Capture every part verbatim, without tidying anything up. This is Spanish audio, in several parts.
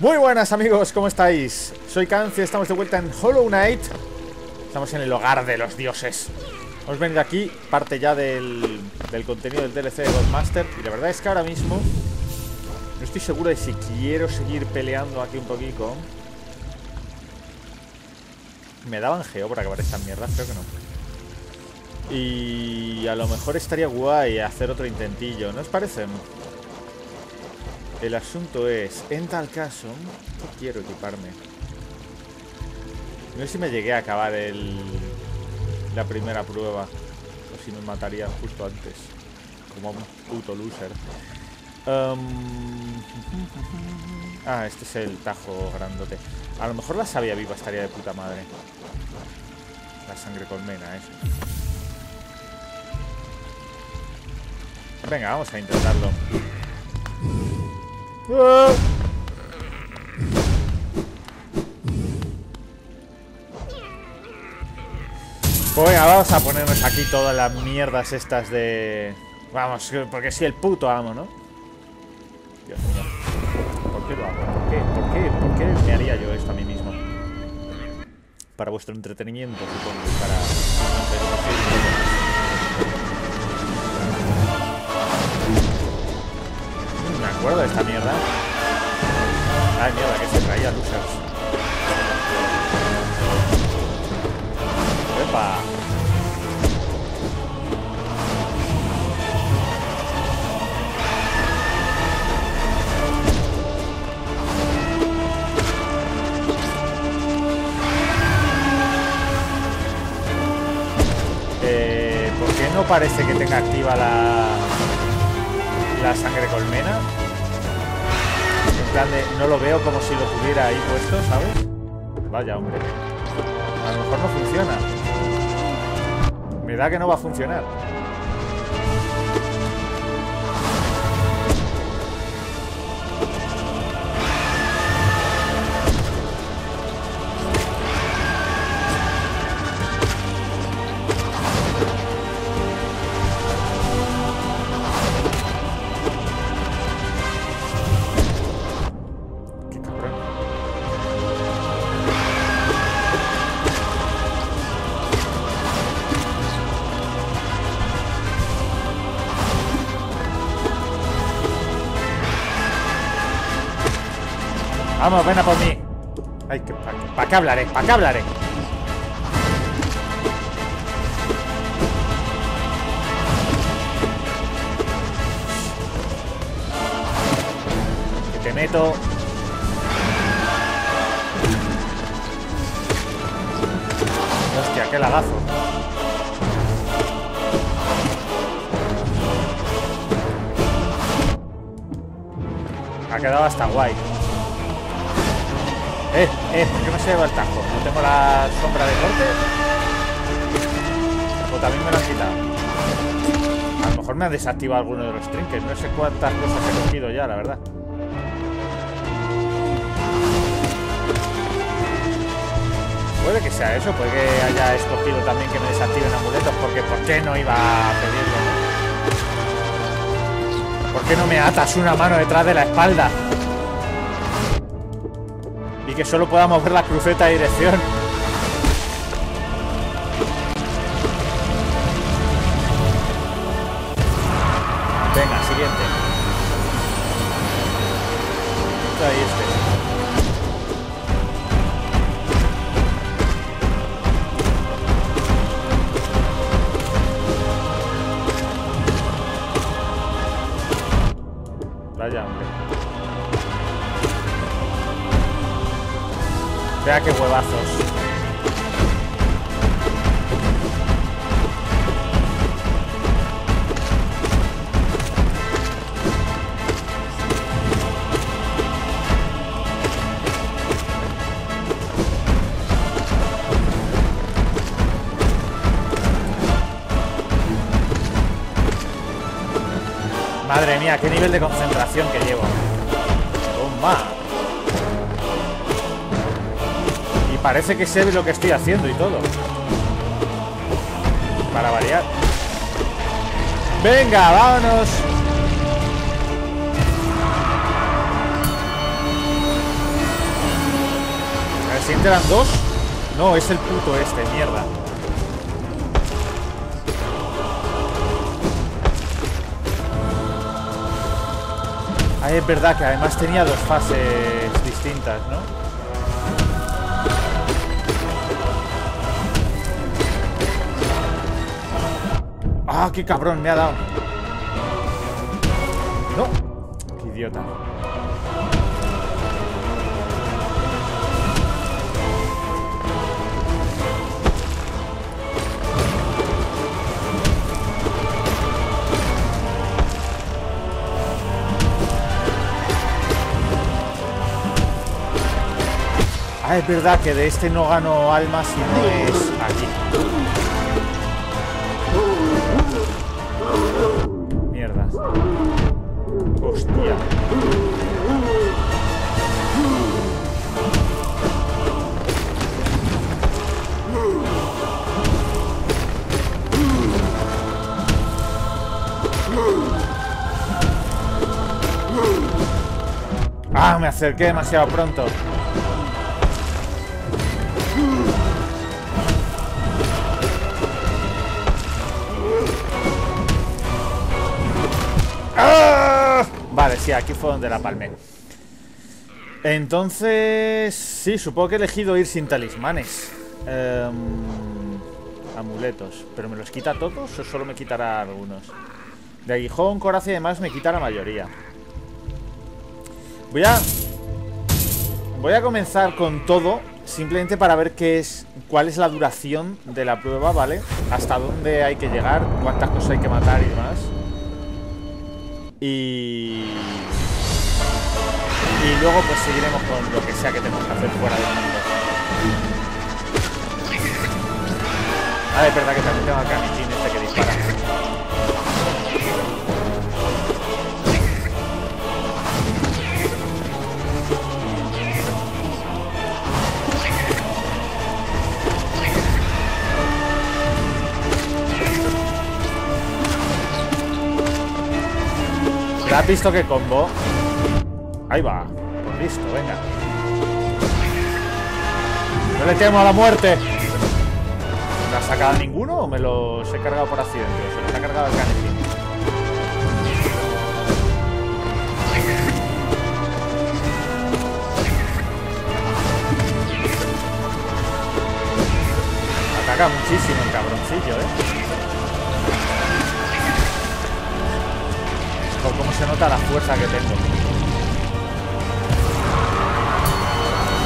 Muy buenas amigos, ¿cómo estáis? Soy Kanz y estamos de vuelta en Hollow Knight. Estamos en el hogar de los dioses. Hemos venido aquí, parte ya del, del contenido del D L C de Godmaster. Y la verdad es que ahora mismo no estoy seguro de si quiero seguir peleando aquí un poquito. Me daban Geo para acabar esta mierda, creo que no. Y a lo mejor estaría guay hacer otro intentillo, ¿no os parece? El asunto es, en tal caso, ¿qué quiero equiparme? No sé si me llegué a acabar el, la primera prueba, o si me matarían justo antes, como un puto loser. Um... Ah, este es el tajo grandote. A lo mejor la savia viva estaría de puta madre. La sangre colmena, ¿eh? Venga, vamos a intentarlo. ¡Ah! Pues venga, vamos a ponernos aquí todas las mierdas estas de... Vamos, porque soy el puto amo, ¿no? Dios mío. ¿Por qué lo hago? ¿Por qué? ¿Por qué? ¿Por qué me haría yo esto a mí mismo? Para vuestro entretenimiento, supongo. Para... ¿Me acuerdo de esta mierda? Ay, mierda, que se traía losers. ¡Epa! Eh, ¿por qué no parece que tenga activa la, la sangre colmena? De, no lo veo como si lo tuviera ahí puesto, ¿sabes? Vaya, hombre. A lo mejor no funciona. Me da que no va a funcionar. Vamos, ven a por mí. Ay, que pa, pa' qué hablaré, pa' qué hablaré. Que te meto. Hostia, qué lagazo. Ha quedado hasta guay. Eh, eh, ¿por qué no se lleva el tajo? ¿No tengo la sombra de corte? O también me la han quitado. A lo mejor me ha desactivado alguno de los trinques. No sé cuántas cosas he cogido ya, la verdad. Puede que sea eso, puede que haya escogido también que me desactiven amuletos. Porque ¿por qué no iba a pedirlo? ¿Por qué no me atas una mano detrás de la espalda? Que solo pueda mover la cruceta de dirección. Venga, siguiente. Ahí este. Vaya, hombre. Vea qué huevazos. Madre mía, qué nivel de concentración que llevo. ¡Toma! Parece que sé lo que estoy haciendo y todo. Para variar. Venga, vámonos. ¿Entran dos? No, es el puto este, mierda. Ah, es verdad que además tenía dos fases distintas, ¿no? ¡Ah, qué cabrón! Me ha dado. ¡No! ¡Qué idiota! Ah, es verdad que de este no gano alma si no es aquí. Mierdas. Hostia. Ah, me acerqué demasiado pronto. Vale, sí, aquí fue donde la palmé. Entonces... sí, supongo que he elegido ir sin talismanes. um, Amuletos. ¿Pero me los quita todos o solo me quitará algunos? De aguijón, coraza y demás me quita la mayoría. Voy a... Voy a comenzar con todo, simplemente para ver qué es, cuál es la duración de la prueba, ¿vale? Hasta dónde hay que llegar, cuántas cosas hay que matar y demás. Y... y luego pues seguiremos con lo que sea que tenemos que hacer fuera del mundo. Ah, es verdad que también tengo acá mi chin este que dispara. ¿Has visto qué combo? Ahí va. Pues listo, venga. No le temo a la muerte. ¿No ha sacado ninguno o me los he cargado por accidente? Se los ha cargado el canecín. Ataca muchísimo el cabroncillo, eh. Cómo se nota la fuerza que tengo.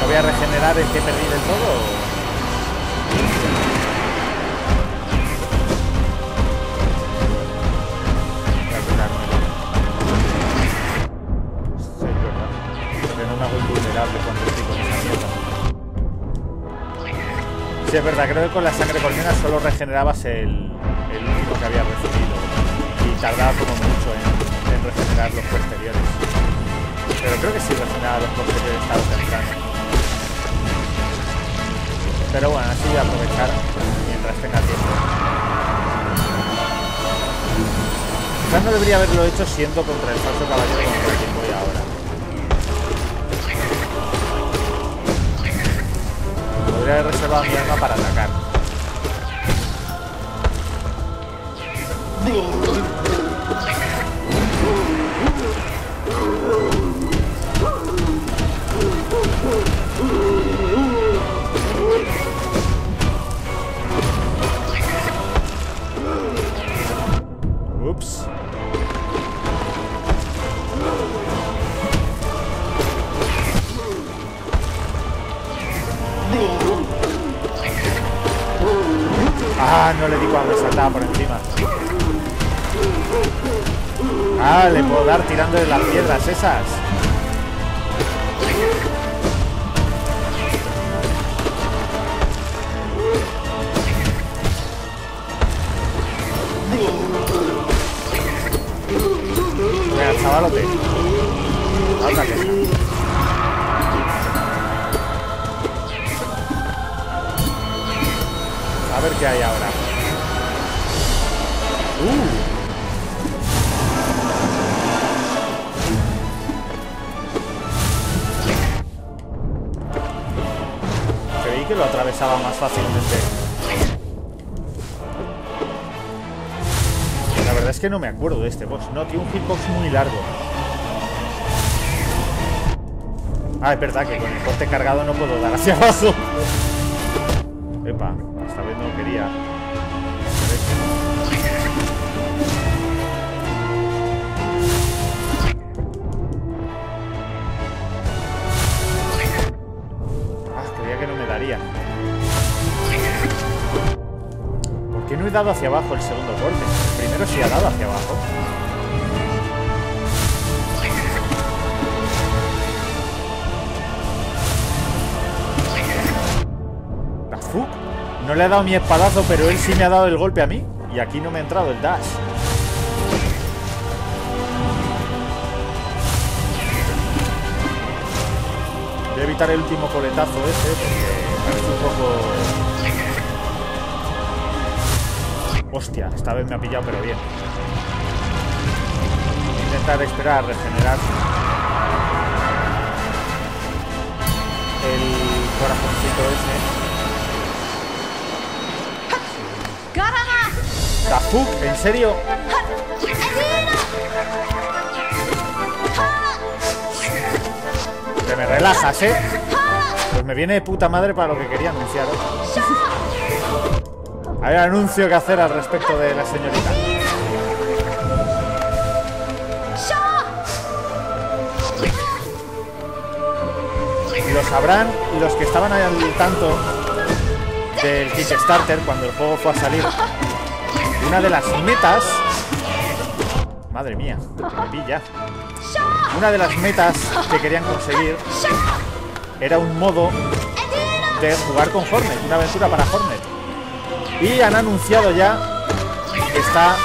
¿No voy a regenerar el que perdí del todo? Voy a quitarme. Sí, es verdad. Porque no me hago invulnerable cuando estoy con esa mierda. Sí, es verdad. Creo que con la sangre colmena solo regenerabas el, el último que había recibido. Y tardaba como mucho en regenerar los posteriores, pero creo que sí regeneraba los posteriores tarde o temprano. Pero bueno, así voy a aprovechar mientras tenga tiempo. Quizás no debería haberlo hecho siendo contra el falso caballero contra el que voy ahora. Podría haber reservado mi arma para atacar. Ups. Ah, no le di cuando saltaba por encima. Ah, le puedo dar tirando de las piedras esas. Venga, chavalote. Ándale. A ver qué hay ahora. Uh. que lo atravesaba más fácilmente. La verdad es que no me acuerdo de este boss. No, tiene un hitbox muy largo. Ah, es verdad que con el corte cargado no puedo dar hacia abajo. Epa, esta vez no quería. No he dado hacia abajo el segundo corte. El primero sí ha dado hacia abajo. ¿The fuck? No le he dado mi espadazo, pero él sí me ha dado el golpe a mí. Y aquí no me ha entrado el dash. Voy a evitar el último coletazo ese, porque parece un poco... Hostia, esta vez me ha pillado, pero bien. Voy a intentar esperar a regenerar el corazoncito ese. ¡Tafuk! ¿En serio? Te me relajas, ¿eh? Pues me viene de puta madre para lo que quería anunciar hoy. Hay un anuncio que hacer al respecto de la señorita. Lo sabrán los que estaban al tanto del Kickstarter cuando el juego fue a salir. Una de las metas... Madre mía, me pilla. Una de las metas que querían conseguir era un modo de jugar con Hornet, una aventura para Hornet. Y han anunciado ya que está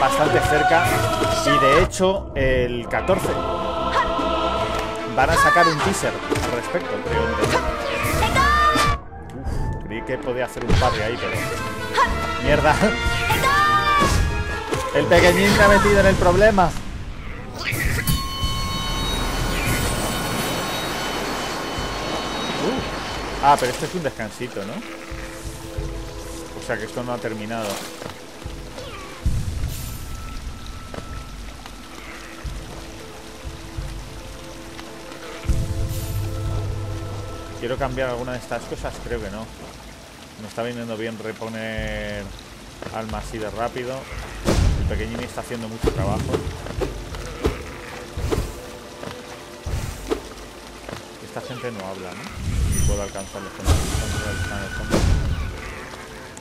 bastante cerca y de hecho el catorce van a sacar un teaser al respecto, creo. Uf, creí que podía hacer un parry ahí, pero... ¡Mierda! El pequeñín me ha metido en el problema. Uh. Ah, pero esto es un descansito, ¿no? O sea que esto no ha terminado. Quiero cambiar alguna de estas cosas, creo que no. Me está viniendo bien reponer alma así de rápido. El pequeñín está haciendo mucho trabajo. Esta gente no habla, ¿no? Y puedo alcanzar los comandos.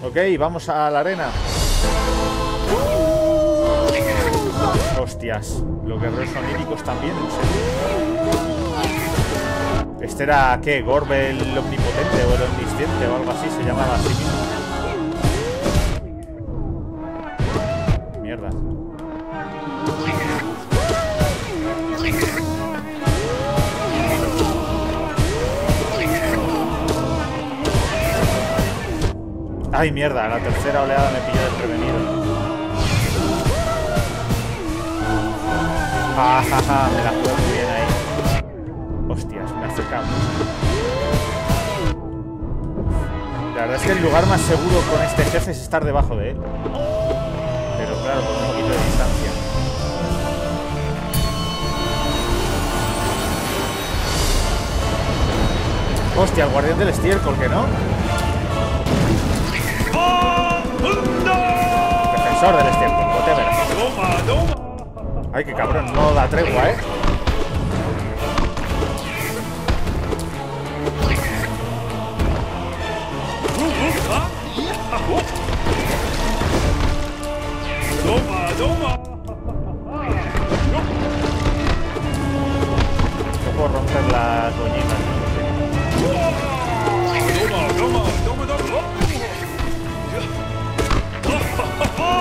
Ok, vamos a la arena. Hostias, los guerreros oníricos también, en serio. Este era, ¿qué? Gorbe el omnipotente o el omnisciente o algo así, se llamaba así mismo. Mierda. Ay, mierda, la tercera oleada me pilló desprevenido. Ja, ja, ja, me la juego muy bien ahí. Hostias, me acercamos. La verdad es que el lugar más seguro con este jefe es estar debajo de él. Pero claro, con un poquito de distancia. Hostia, el guardián del estiércol, ¿que no? Defensor del estiércol, whatever. Ay, qué cabrón, no da tregua, eh. No puedo romper las boñitas.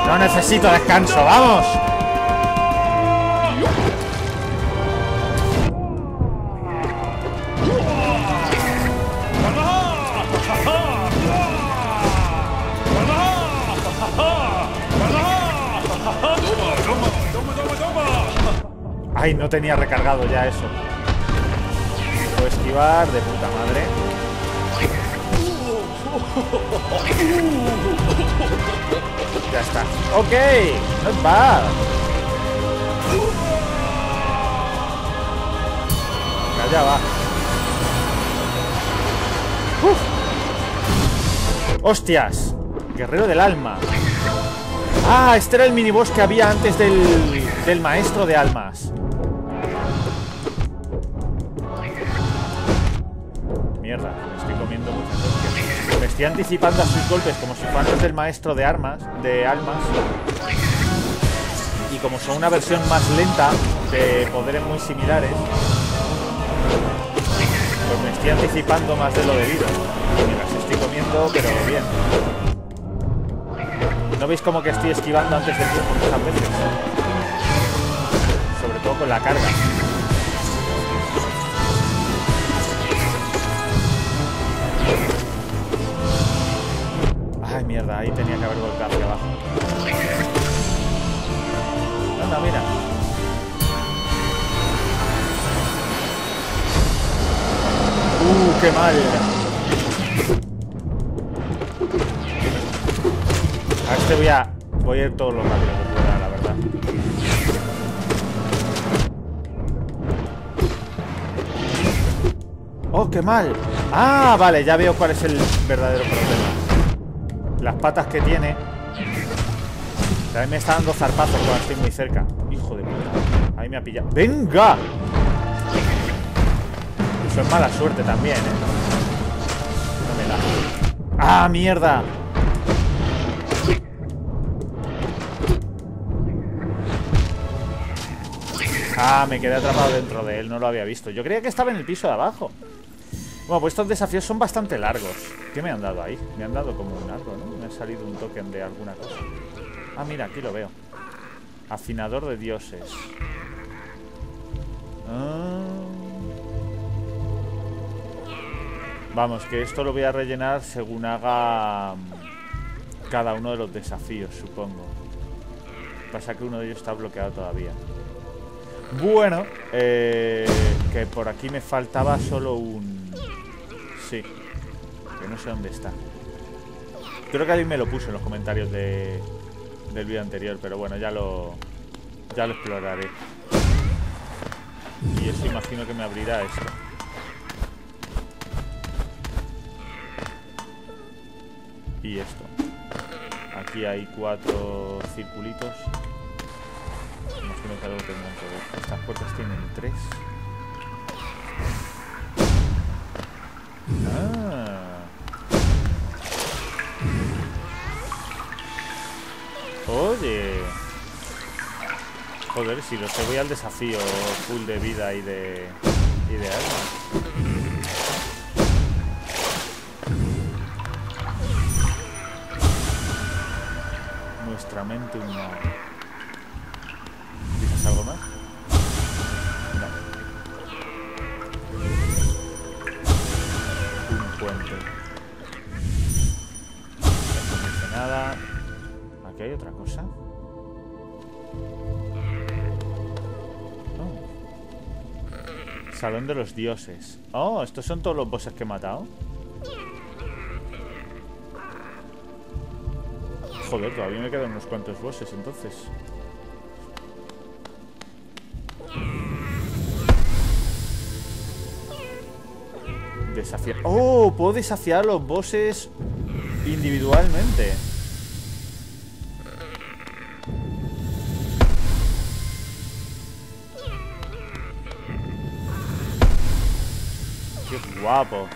No necesito descanso, vamos. Ay, no tenía recargado ya eso. Puedo esquivar de puta madre. Ya está. Ok, not bad. Allá va. Uf. ¡Hostias! Guerrero del alma. Ah, este era el miniboss que había antes del, del maestro de almas. Mierda, me estoy comiendo muchas hostias. Me estoy anticipando a sus golpes como si fueran los del maestro de armas, de almas. Y como son una versión más lenta de poderes muy similares, pues me estoy anticipando más de lo debido. Y me las estoy comiendo, pero bien. ¿No veis como que estoy esquivando antes del tiempo muchas veces? Sobre todo con la carga. Ay, mierda, ahí tenía que haber volcado hacia abajo. Anda, mira. Uh, qué mal. A este voy a... voy a ir todo lo rápido que pueda, la verdad. ¡Oh, qué mal! ¡Ah, vale! Ya veo cuál es el verdadero problema. Las patas que tiene... También me está dando zarpazos cuando estoy muy cerca. ¡Hijo de puta! Ahí me ha pillado. ¡Venga! Eso es mala suerte también, ¿eh? No me da. ¡Ah, mierda! Ah, me quedé atrapado dentro de él, no lo había visto. Yo creía que estaba en el piso de abajo. Bueno, pues estos desafíos son bastante largos. ¿Qué me han dado ahí? Me han dado como un algo, ¿no? Me ha salido un token de alguna cosa. Ah, mira, aquí lo veo. Afinador de dioses. Ah. Vamos, que esto lo voy a rellenar según haga cada uno de los desafíos, supongo. Pasa que uno de ellos está bloqueado todavía. Bueno, eh, que por aquí me faltaba solo un... Sí, que no sé dónde está. Creo que alguien me lo puso en los comentarios de, del vídeo anterior, pero bueno, ya lo, ya lo exploraré. Y eso imagino que me abrirá esto. Y esto. Aquí hay cuatro circulitos. Imagino que algo tendrán que ver. Estas puertas tienen tres. Ah. Oye. Joder, si los voy al desafío full de vida y de. y de armas. Nuestra mente humana. ¿Algo más? No. Un puente. No nada. Aquí hay otra cosa. Oh. Salón de los dioses. Oh, estos son todos los bosses que he matado. Joder, todavía me quedan unos cuantos bosses entonces. Desafiar. ¡Oh! Puedo desafiar los bosses individualmente. ¡Qué guapo!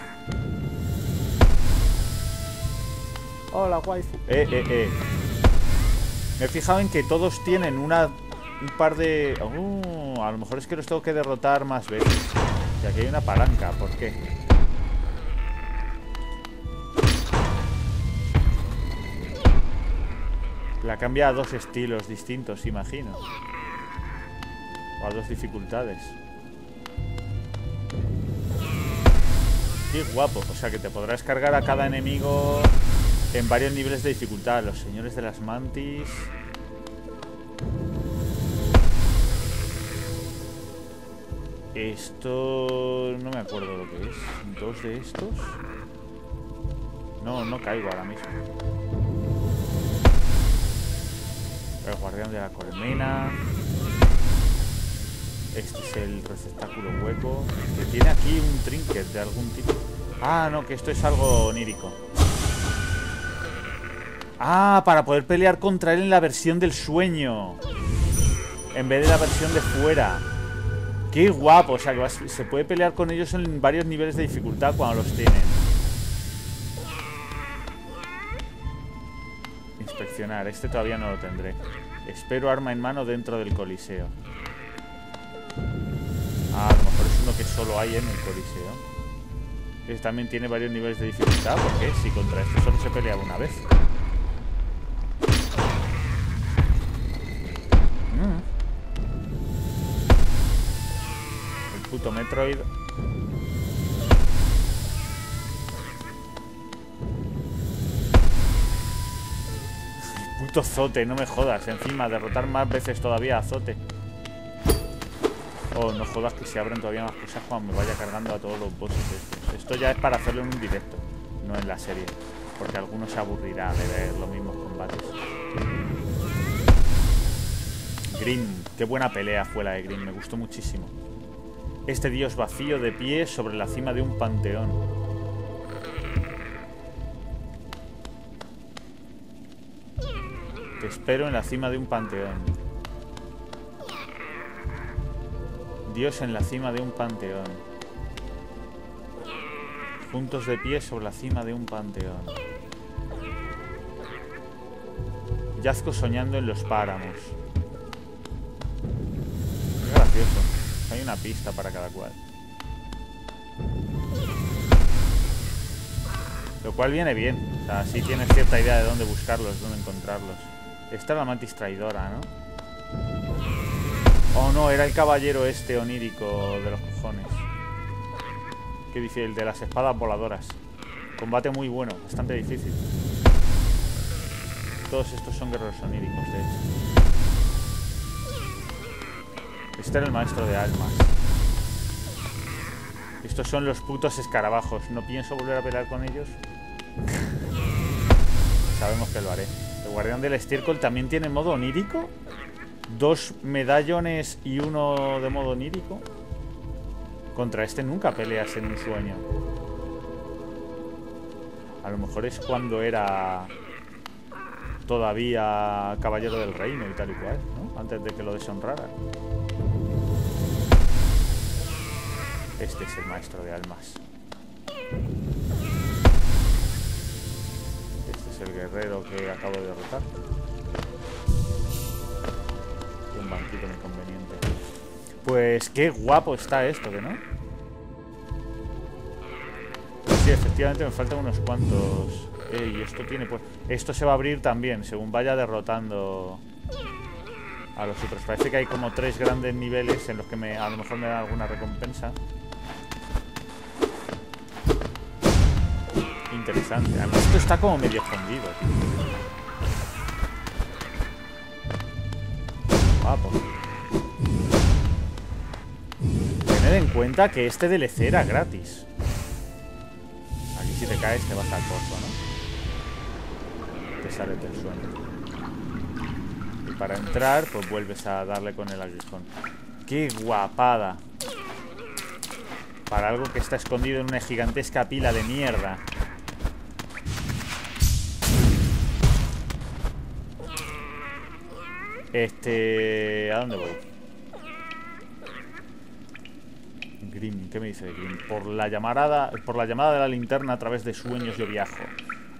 ¡Hola, waifu! Eh, eh, eh. Me he fijado en que todos tienen una... Un par de... Uh, a lo mejor es que los tengo que derrotar más veces. Y aquí hay una palanca, ¿por qué? La cambia a dos estilos distintos, imagino. O a dos dificultades. Qué guapo. O sea que te podrás cargar a cada enemigo en varios niveles de dificultad. Los señores de las mantis... Esto... no me acuerdo lo que es. ¿Dos de estos? No, no caigo ahora mismo. El guardián de la colmena. Este es el receptáculo hueco. Que tiene aquí un trinket de algún tipo. Ah, no, que esto es algo onírico. Ah, para poder pelear contra él en la versión del sueño. En vez de la versión de fuera. Qué guapo, o sea que se puede pelear con ellos en varios niveles de dificultad cuando los tienen. Inspeccionar, este todavía no lo tendré. Espero arma en mano dentro del coliseo. Ah, a lo mejor es uno que solo hay en el coliseo. Este también tiene varios niveles de dificultad, porque si contra este solo se peleaba una vez. Puto Metroid. Puto Zote, no me jodas. Encima, derrotar más veces todavía a Zote. Oh, no jodas que se abren todavía más cosas cuando me vaya cargando a todos los bosses estos. Esto ya es para hacerlo en un directo, no en la serie. Porque alguno se aburrirá de ver los mismos combates. Grim, qué buena pelea fue la de Grim, me gustó muchísimo. Este dios vacío de pie sobre la cima de un panteón. Te espero en la cima de un panteón. Dios en la cima de un panteón. Juntos de pie sobre la cima de un panteón. Yazgo soñando en los páramos. Qué gracioso. Hay una pista para cada cual. Lo cual viene bien. O sea, así tienes cierta idea de dónde buscarlos, dónde encontrarlos. Esta es la mantis traidora, ¿no? Oh, no, era el caballero este onírico de los cojones. Qué difícil, el de las espadas voladoras. Combate muy bueno, bastante difícil. Todos estos son guerreros oníricos, de hecho. Este era el maestro de almas. Estos son los putos escarabajos. No pienso volver a pelear con ellos. Sabemos que lo haré. El guardián del estiércol también tiene modo onírico. Dos medallones y uno de modo onírico. Contra este nunca peleas en un sueño. A lo mejor es cuando era todavía caballero del reino y tal y cual, ¿no? Antes de que lo deshonraran. Este es el maestro de almas. Este es el guerrero que acabo de derrotar. Un banquito inconveniente. Pues qué guapo está esto, ¿que no? Pues sí, efectivamente me faltan unos cuantos. Ey, esto tiene pues. Esto se va a abrir también, según vaya derrotando a los otros. Parece que hay como tres grandes niveles en los que me, a lo mejor me dan alguna recompensa. Interesante. Además esto está como medio escondido, tío. Guapo. Tened en cuenta que este D L C era gratis. Aquí si te caes te vas al corto, ¿no? Te sales del sueño. Y para entrar, pues vuelves a darle con el aguijón. ¡Qué guapada! Para algo que está escondido en una gigantesca pila de mierda. Este... ¿A dónde voy? Grim, ¿qué me dice de Grim? Por la llamada, por la llamada de la linterna a través de sueños yo viajo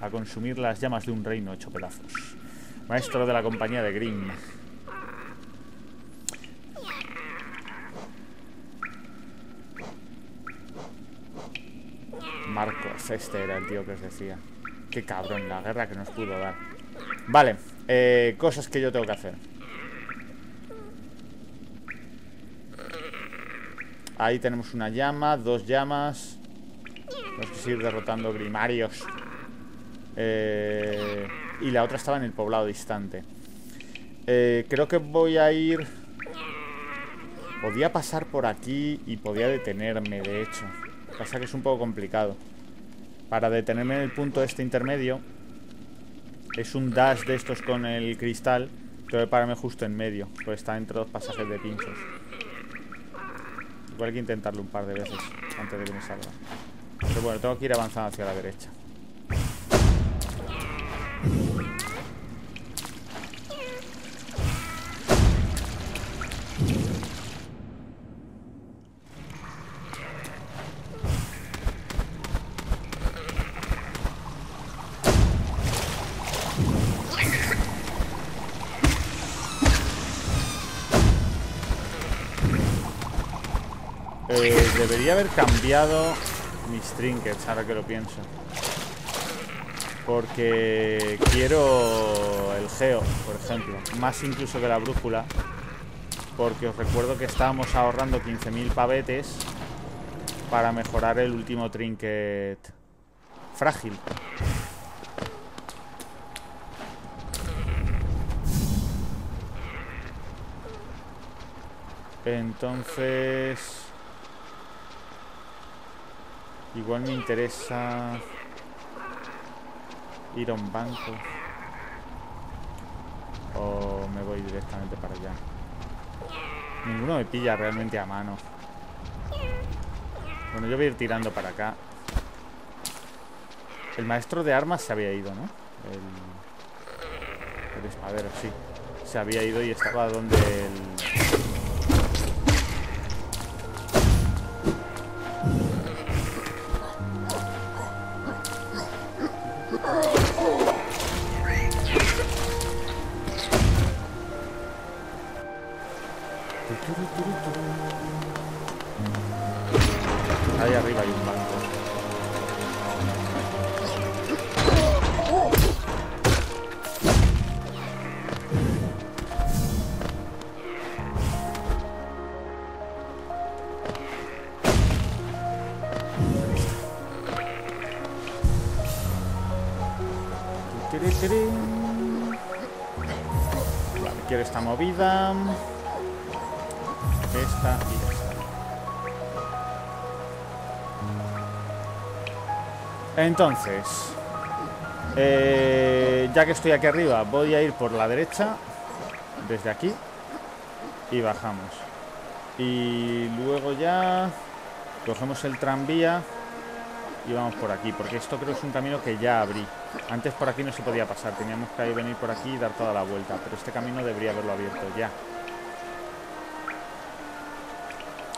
a consumir las llamas de un reino hecho pedazos. Maestro de la compañía de Grim. Marcos, este era el tío que os decía. Qué cabrón, la guerra que nos pudo dar. Vale, eh, cosas que yo tengo que hacer. Ahí tenemos una llama, dos llamas. Tenemos que ir derrotando Grimarios. Eh, y la otra estaba en el poblado distante. Eh, creo que voy a ir... Podía pasar por aquí y podía detenerme, de hecho. Pasa que es un poco complicado. para detenerme en el punto este intermedio. Es un dash de estos con el cristal. Tengo que pararme justo en medio, pues está entre dos pasajes de pinchos. Igual hay que intentarlo un par de veces antes de que me salga. Pero bueno, tengo que ir avanzando hacia la derecha. Debería haber cambiado mis trinkets, ahora que lo pienso. Porque quiero el Geo, por ejemplo. Más incluso que la brújula. Porque os recuerdo que estábamos ahorrando quince mil pavetes para mejorar el último trinket frágil. Entonces... igual me interesa ir a un banco o me voy directamente para allá. Ninguno me pilla realmente a mano. Bueno, yo voy a ir tirando para acá. El maestro de armas se había ido, ¿no? El, el espadero, sí. Se había ido y estaba donde el... Ahí arriba hay un banco. Vale, quiero esta movida. Esta y esta. Entonces, eh, ya que estoy aquí arriba, voy a ir por la derecha, desde aquí, y bajamos. Y luego ya cogemos el tranvía y vamos por aquí, porque esto creo que es un camino que ya abrí. Antes por aquí no se podía pasar, teníamos que venir por aquí y dar toda la vuelta, pero este camino debería haberlo abierto ya.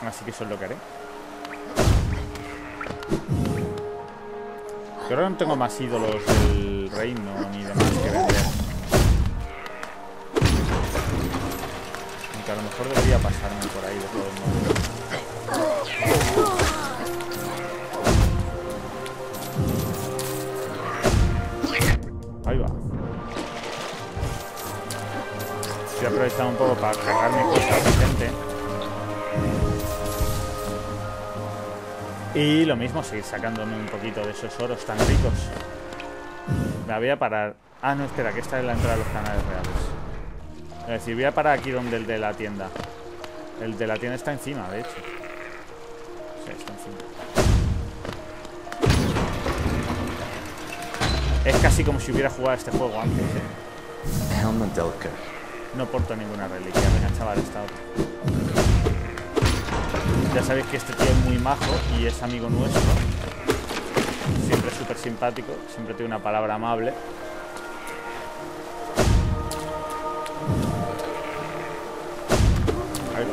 Así que eso es lo que haré. Pero ahora no tengo más ídolos del reino ni demás que vender. Aunque a lo mejor debería pasarme por ahí de todos modos. Ahí va. Estoy aprovechando un poco para cargarme cosas de gente. Y lo mismo, seguir sacándome un poquito de esos oros tan ricos. Me voy a parar... Ah, no, espera, que esta es la entrada a los canales reales. Es decir, voy a parar aquí donde el de la tienda. El de la tienda está encima, de hecho. Sí, está encima. Es casi como si hubiera jugado este juego antes, ¿eh? No porto ninguna reliquia. Venga, chaval, esta otra. Ya sabéis que este tío es muy majo y es amigo nuestro. Siempre súper simpático, siempre tiene una palabra amable. Ahí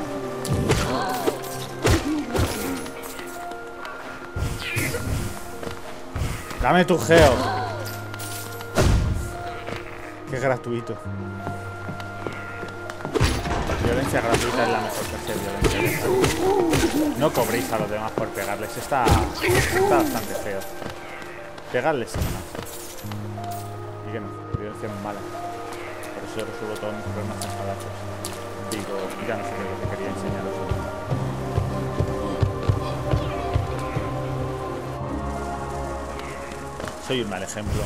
va. Dame tu Geo. Qué gratuito. Violencia gratuita es la mejor clase de violencia. No cobréis a los demás por pegarles. Está, está bastante feo. Pegarles además. Y que no, la violencia es mala. Por eso yo resuelvo todos mis problemas a espadazos. Digo, ya no sé lo que quería enseñaros. Soy un mal ejemplo.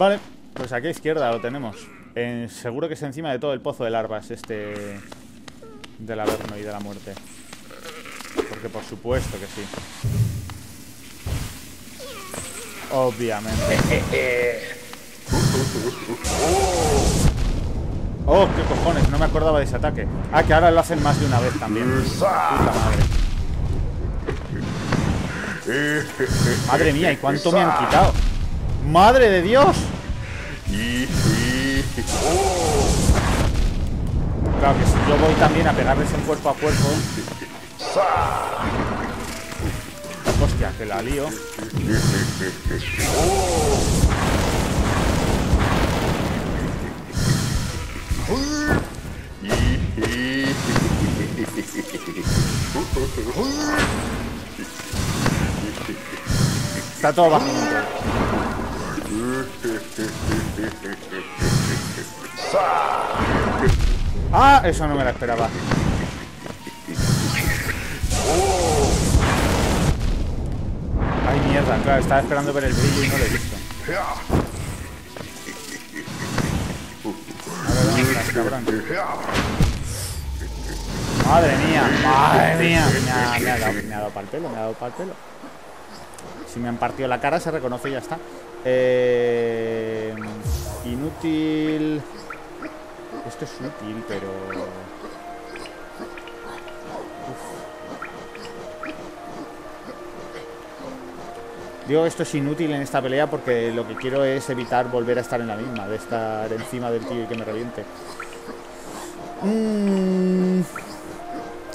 Vale, pues aquí a izquierda lo tenemos. Eh, seguro que es encima de todo el pozo de larvas este del Averno y de la muerte. Porque por supuesto que sí. Obviamente. Oh, qué cojones, no me acordaba de ese ataque. Ah, que ahora lo hacen más de una vez también. Puta madre. Madre mía, ¿y cuánto me han quitado? ¡Madre de Dios! Claro que si yo voy también a pegarles en cuerpo a cuerpo. Hostia, que la lío. Está todo bajo control. Ah, eso no me la esperaba. Ay, mierda, claro, estaba esperando ver el brillo y no lo he visto. Madre mía, madre mía. Me ha dado, me ha dado para el pelo, me ha dado para el pelo. Si me han partido la cara, se reconoce y ya está. Eh, inútil. Esto es útil, pero... Uf. Digo que esto es inútil en esta pelea porque lo que quiero es evitar volver a estar en la misma, de estar encima del tío y que me reviente. Mm.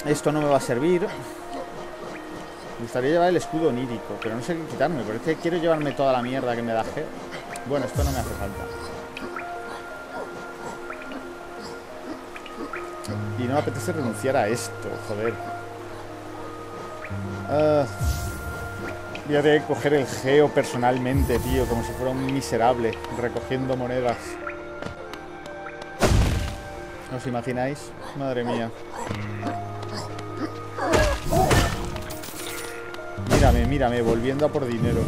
Esto no me va a servir. Me gustaría llevar el escudo onírico, pero no sé qué quitarme, porque es que quiero llevarme toda la mierda que me da Geo. Bueno, esto no me hace falta. Y no me apetece renunciar a esto, joder. Uh, voy a tener que coger el Geo personalmente, tío, como si fuera un miserable, recogiendo monedas. ¿Os imagináis? Madre mía. Mírame, mírame, volviendo a por dinero.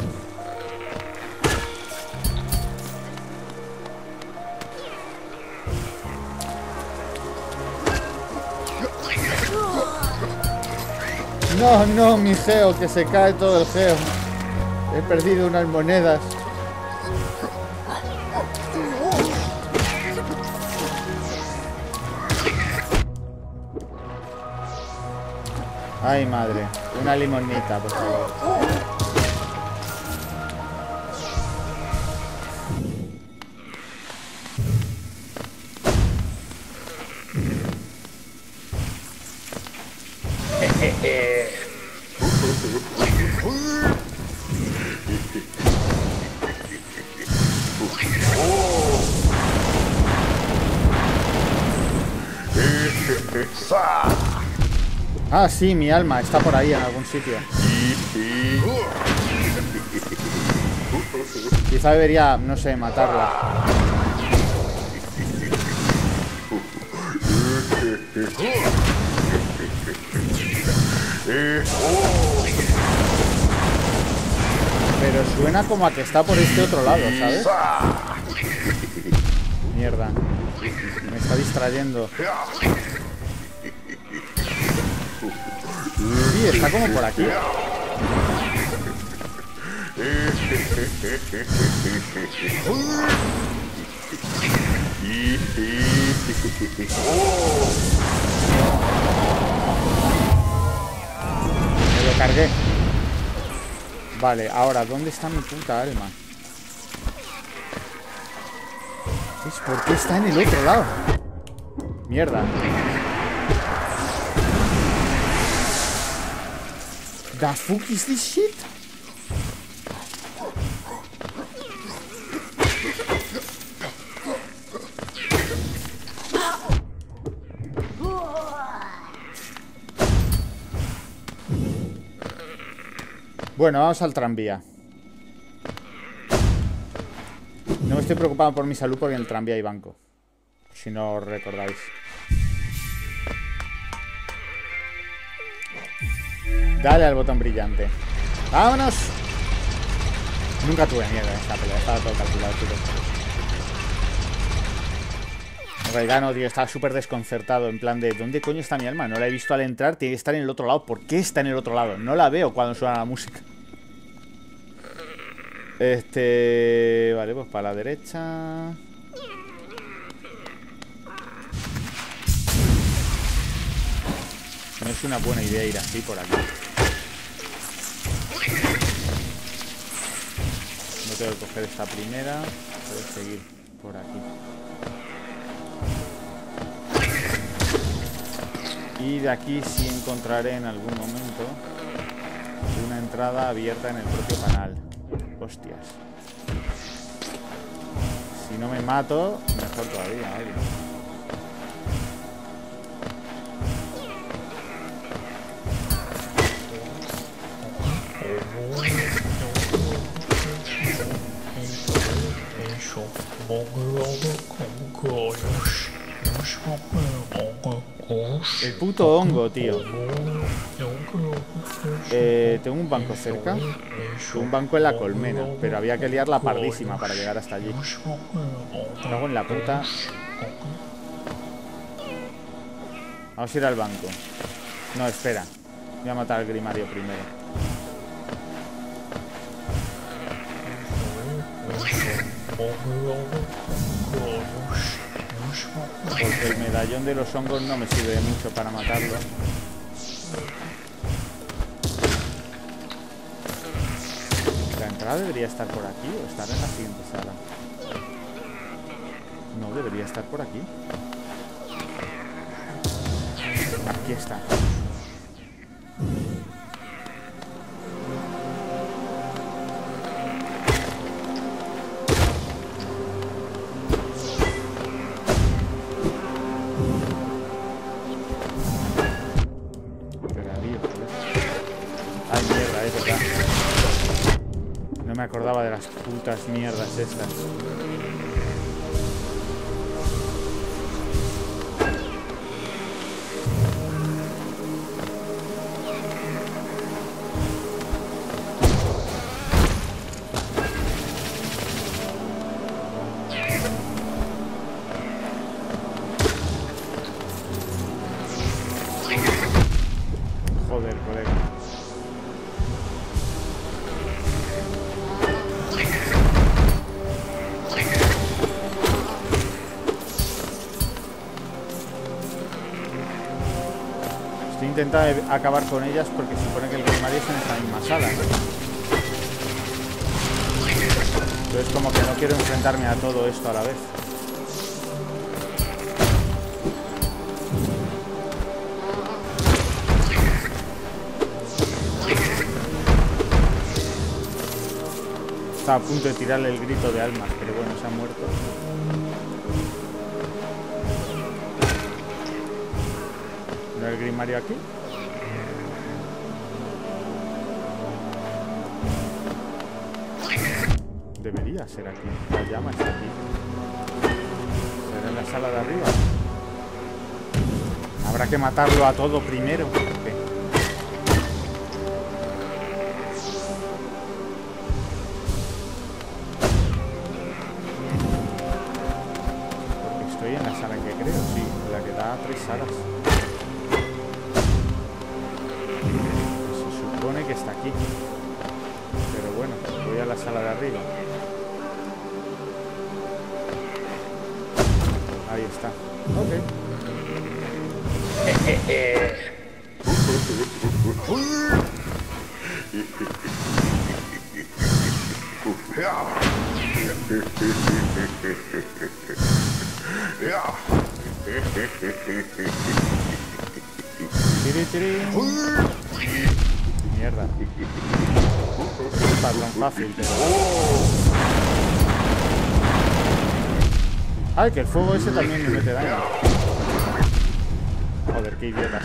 No, no, mi Geo, que se cae todo el Geo. He perdido unas monedas. Ay, madre. Una limonita, por favor. Ah, sí, mi alma está por ahí en algún sitio. Quizá debería, no sé, matarla. Pero suena como a que está por este otro lado, ¿sabes? Mierda. Me está distrayendo. Sí, está como por aquí. Me lo cargué. Vale, ahora, ¿dónde está mi puta alma? ¿Es porque está en el otro lado? Mierda. The fuck is this shit? Bueno, vamos al tranvía. No me estoy preocupado por mi salud porque en el tranvía hay banco. Si no os recordáis. Dale al botón brillante. ¡Vámonos! Nunca tuve miedo en esta pelea. Estaba todo calculado, chicos. Raigano, tío, estaba súper desconcertado. En plan de, ¿dónde coño está mi alma? No la he visto al entrar, tiene que estar en el otro lado. ¿Por qué está en el otro lado? No la veo cuando suena la música. Este... Vale, pues para la derecha. No es una buena idea ir así por aquí. No tengo que coger esta primera. Puedo seguir por aquí. Y de aquí sí encontraré en algún momento una entrada abierta en el propio canal. Hostias. Si no me mato, mejor todavía, obvio. El puto hongo, tío. Eh, tengo un banco cerca. Un banco en la colmena. Pero había que liar la pardísima para llegar hasta allí. Me cago en la puta. Vamos a ir al banco. No, espera. Voy a matar al Grimario primero. Porque el medallón de los hongos no me sirve de mucho para matarlo. La entrada debería estar por aquí o estar en la siguiente sala. No, debería estar por aquí. Aquí está. Acordaba de las putas mierdas estas. Joder, colega. Intenta acabar con ellas porque se supone que el Grimario está en esta misma sala. Entonces como que no quiero enfrentarme a todo esto a la vez. Estaba a punto de tirarle el grito de almas, pero bueno, se ha muerto. El Grimario aquí. Debería ser aquí. La llama está aquí. ¿Será en la sala de arriba? Habrá que matarlo a todo primero. Okay. Porque estoy en la sala que creo, sí. La que da tres salas. Que está aquí, pero bueno, voy a la sala de arriba. Ahí está. Ok. Mierda. Está tan fácil, pero... Ay, que el fuego ese también me mete daño. Joder, qué idiota.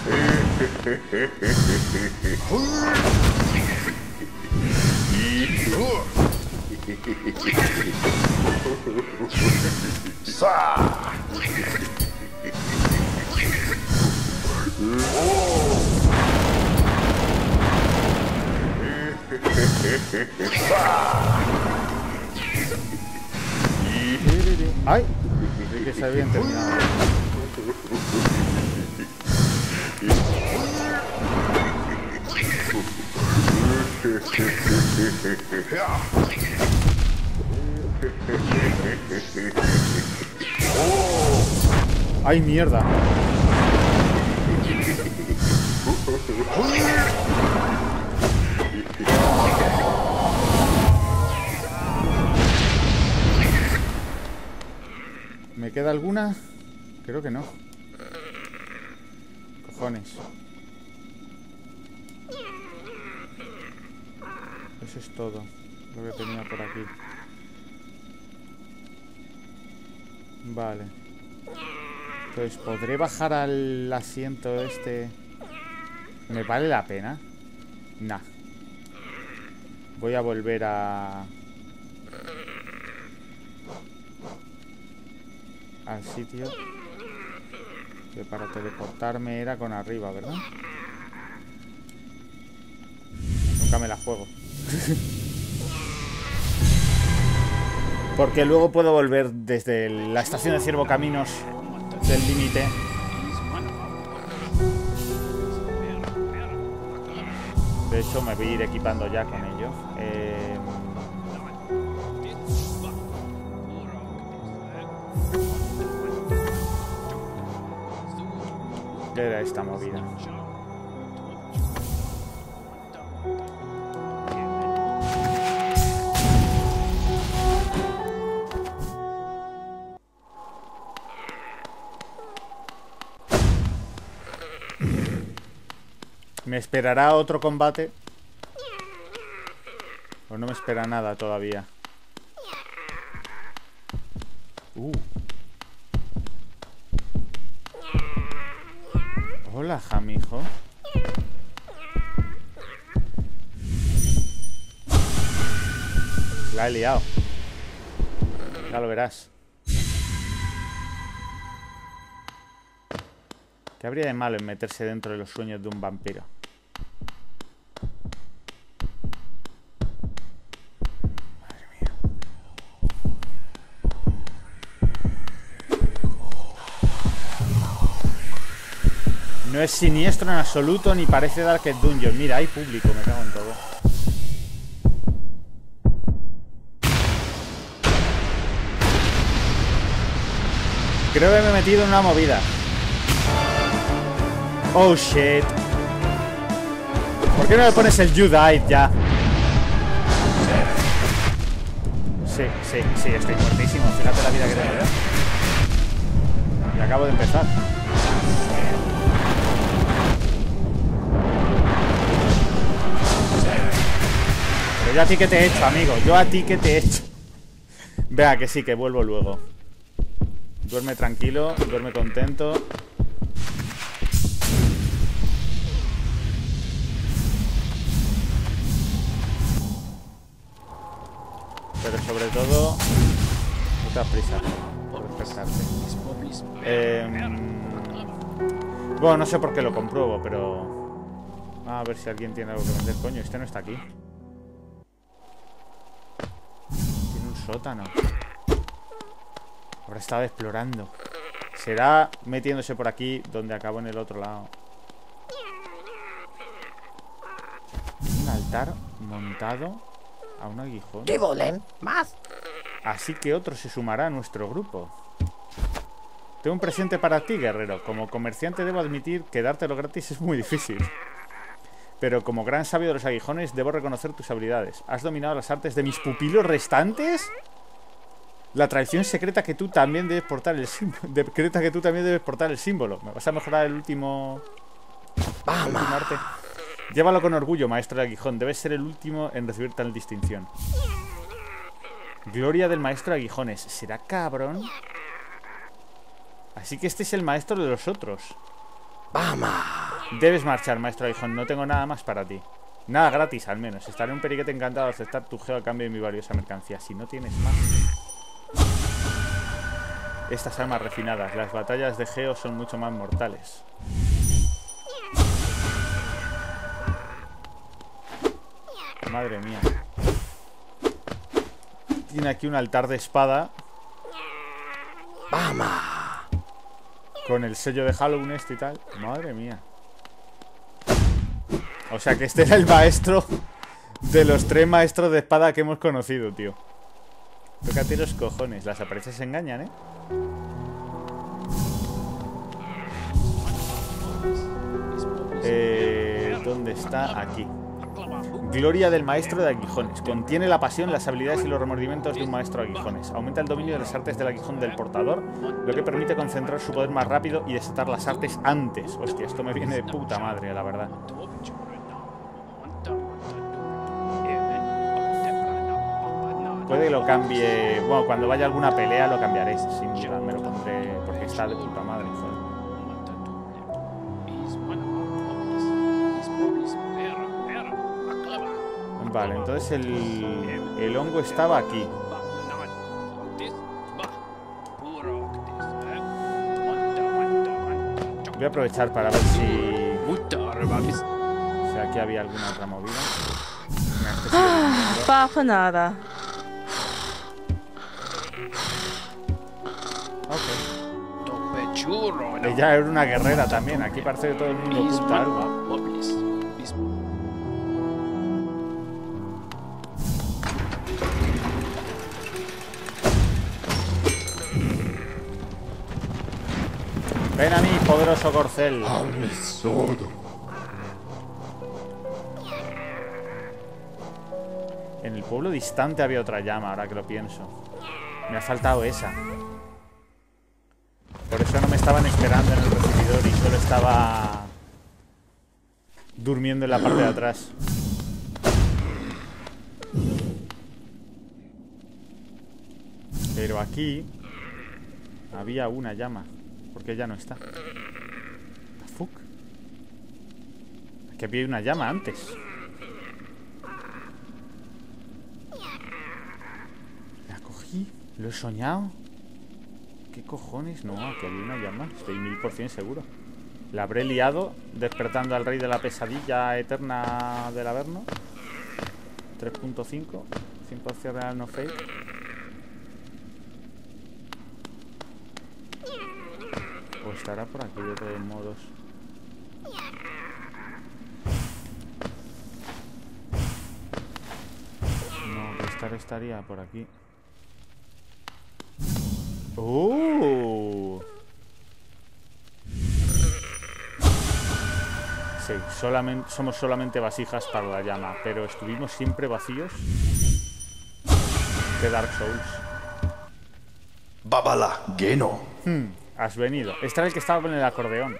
¡Ay! que se habían terminado. ¡Ay, mierda! ¿Me queda alguna? Creo que no. Cojones. Eso es todo lo que tenía por aquí. Vale. Entonces, ¿podré bajar al asiento este? ¿Me vale la pena? Nah. Voy a volver a... al sitio que para teleportarme era con arriba, ¿verdad? Nunca me la juego. Porque luego puedo volver desde la estación de Ciervocaminos del límite. De hecho, me voy a ir equipando ya con ello. Eh... ¿Qué era esta movida? ¿Me esperará otro combate? ¿O no me espera nada todavía? Uh. Hola, jamijo. La he liado. Ya lo verás. ¿Qué habría de malo en meterse dentro de los sueños de un vampiro? Madre mía. No es siniestro en absoluto ni parece Darkest Dungeon. Mira, hay público, me cago en todo. Creo que me he metido en una movida. Oh shit. ¿Por qué no le pones el You Died ya? Sí, sí, sí, estoy muertísimo. Fíjate la vida que tengo ya. Y acabo de empezar. Pero yo a ti que te he hecho, amigo. Yo a ti que te he hecho. Vea que sí, que vuelvo luego. Duerme tranquilo, duerme contento. Pero sobre todo, muchas prisas por despertarte. Eh, bueno, no sé por qué lo compruebo, pero... a ver si alguien tiene algo que vender. Coño, este no está aquí. Tiene un sótano. Habrá estado explorando. Será metiéndose por aquí donde acabo en el otro lado. Un altar montado a un aguijón. ¿Qué volen? ¿Más? Así que otro se sumará a nuestro grupo. Tengo un presente para ti, guerrero. Como comerciante debo admitir que dártelo gratis es muy difícil. Pero como gran sabio de los aguijones debo reconocer tus habilidades. ¿Has dominado las artes de mis pupilos restantes? La traición secreta que tú también debes portar el símbolo. Decreta que tú también debes portar el símbolo. ¿Me vas a mejorar el último... ¡Vamos! El último arte? Llévalo con orgullo, maestro de aguijón. Debes ser el último en recibir tal distinción. Gloria del maestro de aguijones. ¿Será cabrón? Así que este es el maestro de los otros. ¡Vamos! Debes marchar, maestro aguijón. No tengo nada más para ti. Nada gratis, al menos. Estaré un periquete encantado de aceptar tu geo a cambio de mi valiosa mercancía. Si no tienes más... Estas armas refinadas. Las batallas de geo son mucho más mortales. Madre mía. Tiene aquí un altar de espada. ¡Pama! Con el sello de Hallownest y tal. Madre mía. O sea que este era el maestro de los tres maestros de espada que hemos conocido, tío. Tócate los cojones. Las apariencias se engañan, ¿eh? Eh... ¿Dónde está? Aquí. Gloria del maestro de aguijones. Contiene la pasión, las habilidades y los remordimientos de un maestro aguijones. Aumenta el dominio de las artes del aguijón del portador, lo que permite concentrar su poder más rápido y desatar las artes antes. Hostia, esto me viene de puta madre, la verdad. Puede que lo cambie... Bueno, cuando vaya alguna pelea lo cambiaré, sin duda. Me lo pondré porque está de puta madre, joder. Vale, entonces el, el hongo estaba aquí. Voy a aprovechar para ver si... O sea, aquí había alguna otra movida. Ah, bajo nada. Ok. Ella era una guerrera también. Aquí parece que todo el mundo oculta algo. Ven a mí, poderoso corcel. En el pueblo distante había otra llama, ahora que lo pienso. Me ha faltado esa. Por eso no me estaban esperando en el recibidor y solo estaba durmiendo en la parte de atrás. Pero aquí había una llama. Porque ya no está. ¿The fuck? Aquí había una llama antes. La cogí. Lo he soñado. ¿Qué cojones? No, aquí había una llama. Estoy mil por cien seguro. La habré liado despertando al rey de la pesadilla eterna del Averno. tres punto cinco. cien por cien real, no fake. O estará por aquí de todos modos. No, estar estaría por aquí. ¡Uh! Sí, solamente, somos solamente vasijas para la llama, pero estuvimos siempre vacíos. De Dark Souls. Babala, Geno. Hmm. Has venido. Este era el que estaba con el acordeón.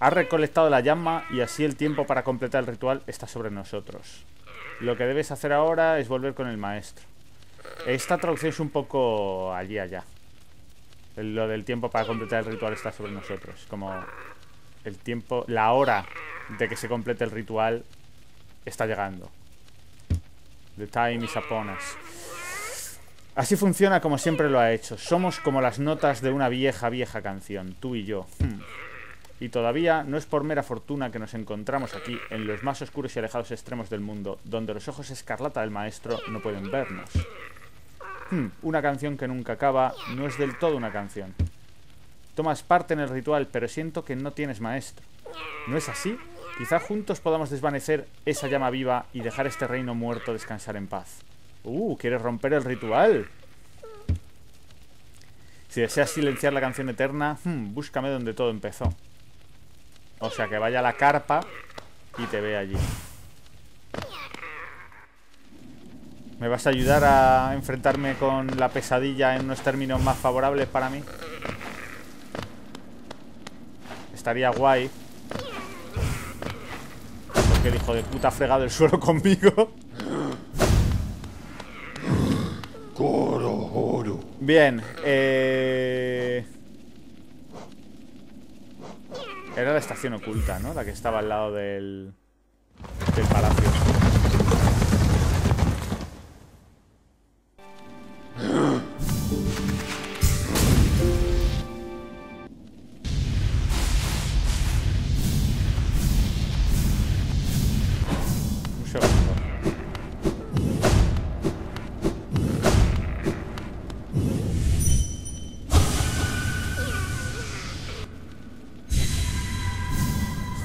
Has recolectado la llama y así el tiempo para completar el ritual está sobre nosotros. Lo que debes hacer ahora es volver con el maestro. Esta traducción es un poco allí allá. Lo del tiempo para completar el ritual está sobre nosotros. Como el tiempo, la hora de que se complete el ritual está llegando. The time is upon us. Así funciona como siempre lo ha hecho. Somos como las notas de una vieja, vieja canción, tú y yo. Hmm. Y todavía no es por mera fortuna que nos encontramos aquí, en los más oscuros y alejados extremos del mundo, donde los ojos escarlata del maestro no pueden vernos. Hmm. Una canción que nunca acaba no es del todo una canción. Tomas parte en el ritual, pero siento que no tienes maestro. ¿No es así? Quizá juntos podamos desvanecer esa llama viva y dejar este reino muerto descansar en paz. Uh, ¿quieres romper el ritual? Si deseas silenciar la canción eterna, hmm, búscame donde todo empezó. O sea, que vaya a la carpa y te ve allí. ¿Me vas a ayudar a enfrentarme con la pesadilla en unos términos más favorables para mí? Estaría guay. Porque el hijo de puta ha fregado el suelo conmigo. Bien, eh... era la estación oculta, ¿no? La que estaba al lado del, del palacio.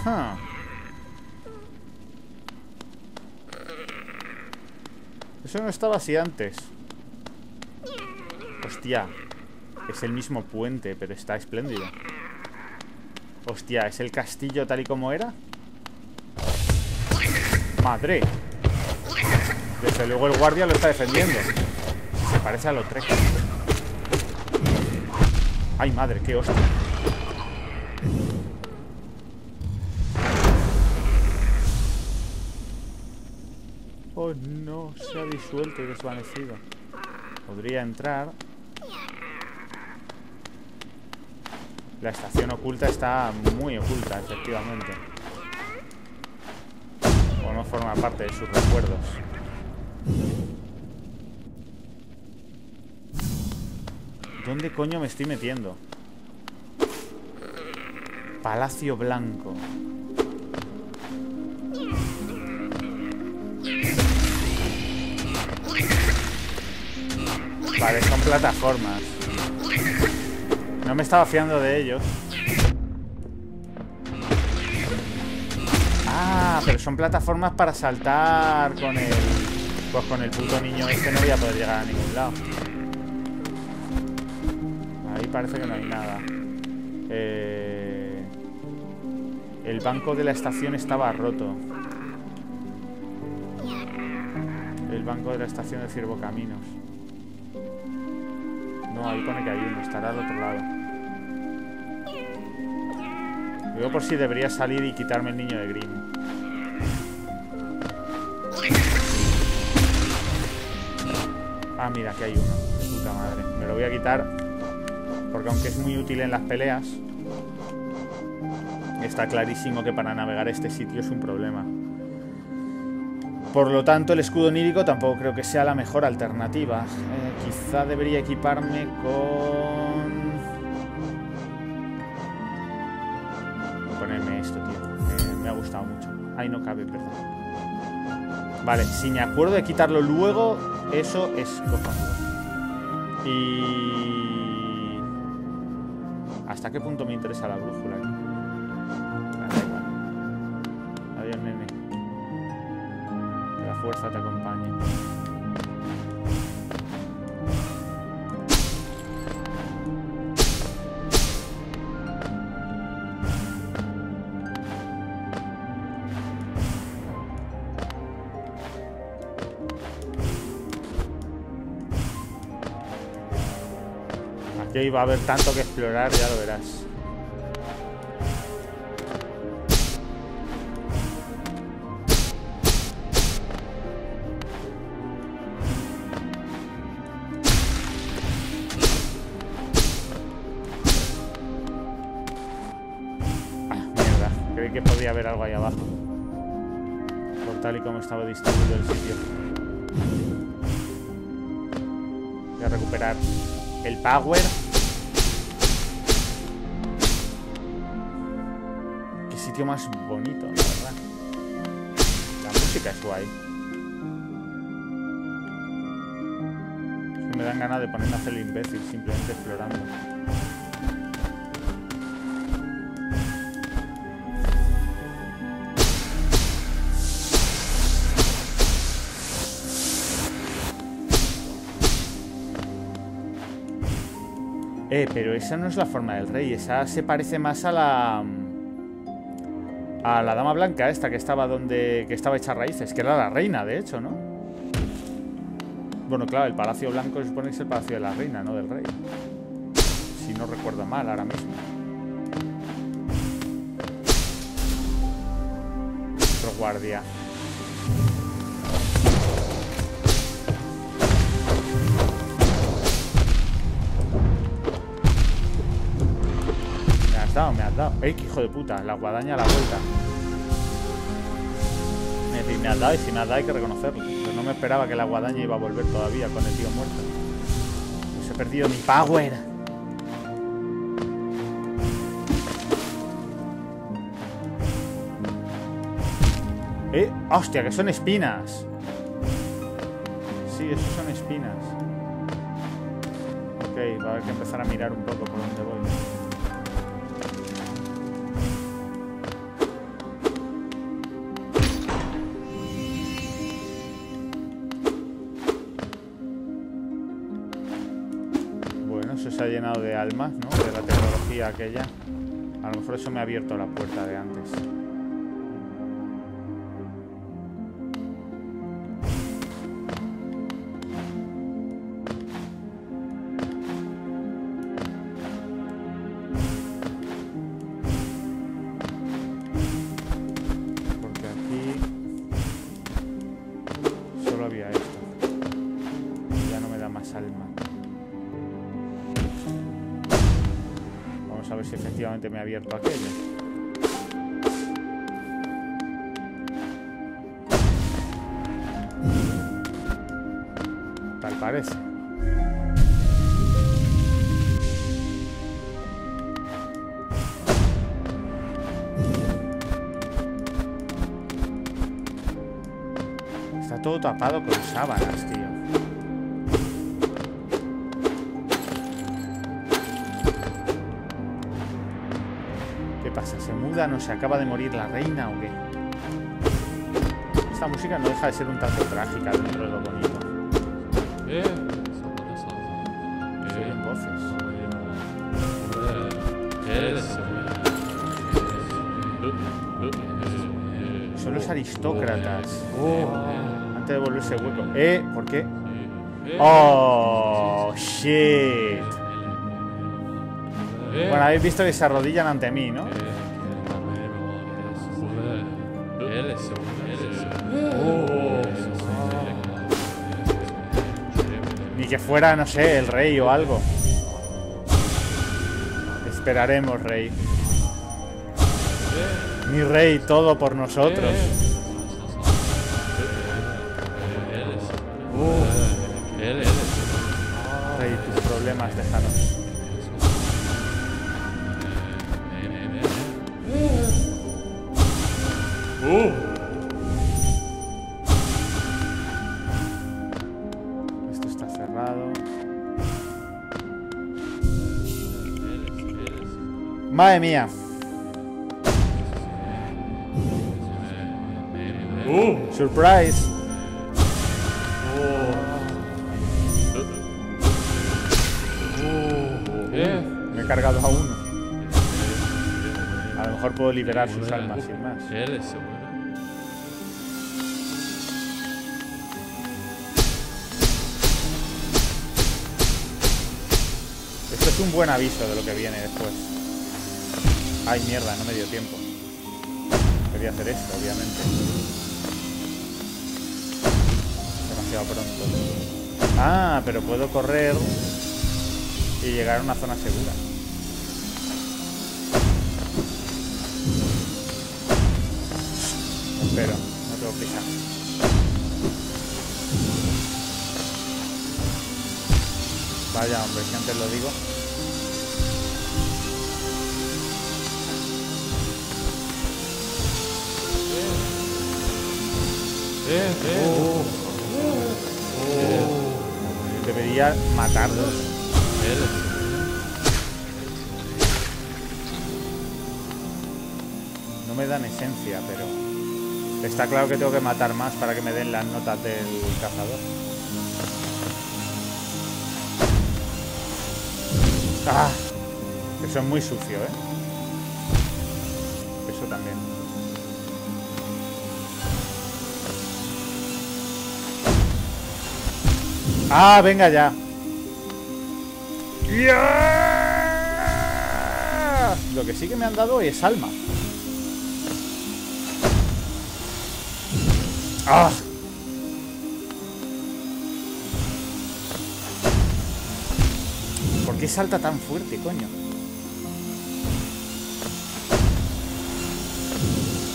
Huh. Eso no estaba así antes. Hostia. Es el mismo puente, pero está espléndido. Hostia, ¿es el castillo tal y como era? ¡Madre! Desde luego el guardia lo está defendiendo. Se parece a lo tres. ¡Ay, madre! ¡Qué hostia! Oh, no. Se ha disuelto y desvanecido. Podría entrar... La estación oculta está muy oculta, efectivamente. O no forma parte de sus recuerdos. ¿Dónde coño me estoy metiendo? Palacio Blanco. Vale, son plataformas. No me estaba fiando de ellos. Ah, pero son plataformas para saltar con el... Pues con el puto niño este no voy a poder llegar a ningún lado. Ahí parece que no hay nada. Eh... El banco de la estación estaba roto. El banco de la estación de Ciervocaminos. No, ahí pone que hay uno. Estará al otro lado. Luego por si debería salir y quitarme el niño de Grim. Ah, mira, aquí hay uno. De puta madre. Me lo voy a quitar porque aunque es muy útil en las peleas, está clarísimo que para navegar este sitio es un problema. Por lo tanto, el escudo onírico tampoco creo que sea la mejor alternativa. Eh, quizá debería equiparme con... esto, tío. Eh, me ha gustado mucho. Ahí no cabe, perdón. Vale, si me acuerdo de quitarlo luego, eso es cojonudo. Y... ¿Hasta qué punto me interesa la brújula aquí? Vale, adiós, nene. Que la fuerza te acompañe. Aquí va a haber tanto que explorar, ya lo verás. Ah, mierda. Creí que podía haber algo ahí abajo. Por tal y como estaba distribuido el sitio. Voy a recuperar el power. Qué sitio más bonito, la verdad. La música es guay. Me dan ganas de ponerme a hacer el imbécil simplemente explorando. Eh, pero esa no es la forma del rey. Esa se parece más a la... A la dama blanca esta que estaba donde... Que estaba hecha raíces. Que era la reina, de hecho, ¿no? Bueno, claro, el palacio blanco se supone que es el palacio de la reina, no del rey. Si no recuerdo mal ahora mismo. Otro guardia. Me has dado. ¡Ey, qué hijo de puta! La guadaña a la vuelta. Es decir, me has dado y si me has dado hay que reconocerlo. Pero no me esperaba que la guadaña iba a volver todavía con el tío muerto. Pues he perdido mi power. ¡Eh! ¡Hostia, que son espinas! Sí, esos son espinas. Ok, va a haber que empezar a mirar un poco por dónde voy. se ha llenado de almas, ¿no? De la tecnología aquella. A lo mejor eso me ha abierto la puerta de antes. Me ha abierto aquello. Tal parece. Está todo tapado con sábanas, tío. ¿Se muda? ¿No se acaba de morir la reina o qué? Esta música no deja de ser un tanto trágica dentro de lo bonito. Eh, sí, en voces. Son los aristócratas. Oh, antes de volverse hueco. Eh, ¿por qué? Oh, shit. Bueno, habéis visto que se arrodillan ante mí, ¿no? Que fuera, no sé, el rey o algo. Esperaremos, rey. Mi rey, todo por nosotros. Uh. Rey, tus problemas, déjanos. Uh. Madre mía. Uh, surprise. Uh, uh, me he cargado a uno. A lo mejor puedo liberar sus almas sin más. Esto es un buen aviso de lo que viene después. Ay, mierda, no me dio tiempo. Quería hacer esto, obviamente. Demasiado pronto. Ah, pero puedo correr y llegar a una zona segura. Espero, no tengo prisa. Vaya, hombre, que antes lo digo. Eh, eh. Oh. Oh. Debería matarlos. No me dan esencia, pero está claro que tengo que matar más para que me den las notas del cazador. ¡Ah! Eso es muy sucio, ¿eh? Eso también. Ah, venga ya. ¡Yeah! Lo que sí que me han dado es alma. ¡Ah! ¿Por qué salta tan fuerte, coño?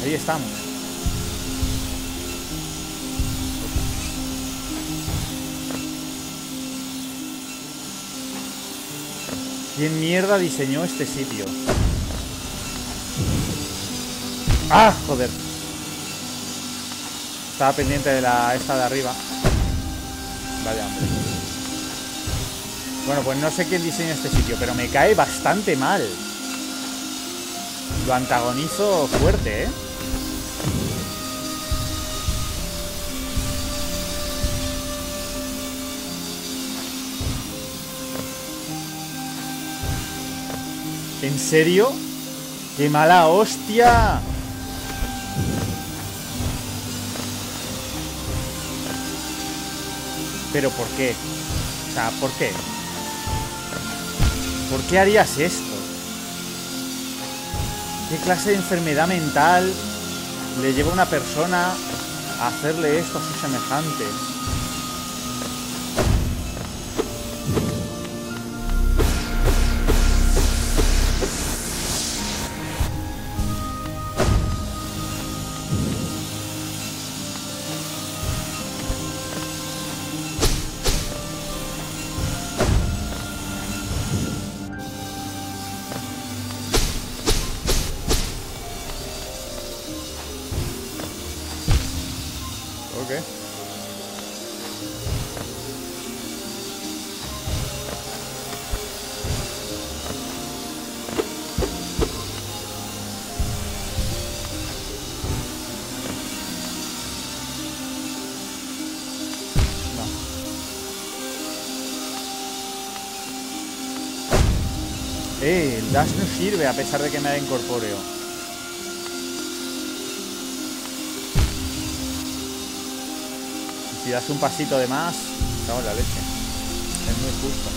Ahí estamos. ¿Quién mierda diseñó este sitio? ¡Ah! Joder. Estaba pendiente de la esta de arriba. Vale, hombre. Bueno, pues no sé quién diseñó este sitio, pero me cae bastante mal. Lo antagonizo fuerte, ¿eh? ¿En serio? ¡Qué mala hostia! ¿Pero por qué? O sea, ¿por qué? ¿Por qué harías esto? ¿Qué clase de enfermedad mental le lleva a una persona a hacerle esto a sus semejantes? Eh, el dash no sirve a pesar de que me da incorpóreo. Si das un pasito de más, cago en la leche. Es muy justo.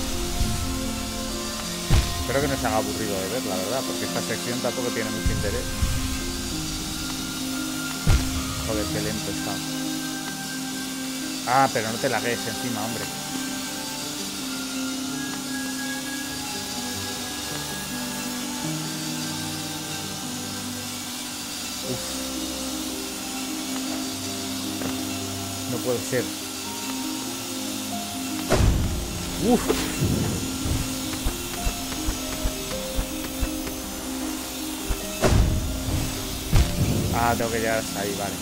Espero que no se haga aburrido de ver, la verdad, porque esta sección tampoco tiene mucho interés. Joder, qué lento está. Ah, pero no te lagues encima, hombre. No puede ser. Uf. Ah, tengo que llegar hasta ahí, vale.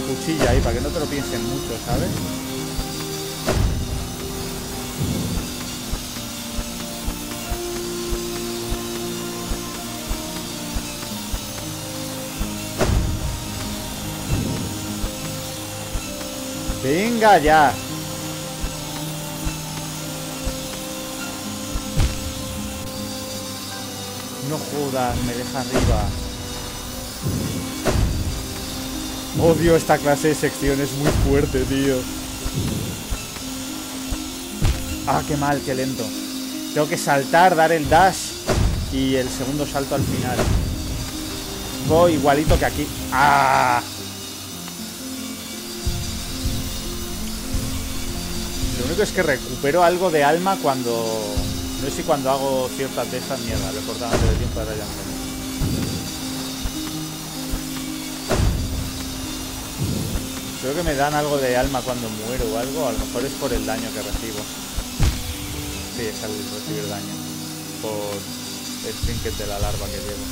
Cuchilla ahí, para que no te lo piensen mucho, ¿sabes? ¡Venga ya! No jodas, me deja arriba. Odio esta clase de sección, es muy fuerte, tío. Ah, qué mal, qué lento. Tengo que saltar, dar el dash y el segundo salto al final. Voy igualito que aquí. ¡Ah! Lo único es que recupero algo de alma cuando... No sé si cuando hago ciertas de estas mierdas. Lo cortaba antes de tiempo de rayando. Creo que me dan algo de alma cuando muero o algo. A lo mejor es por el daño que recibo. Sí, es al recibir daño. Por el trinket de la larva que llevo.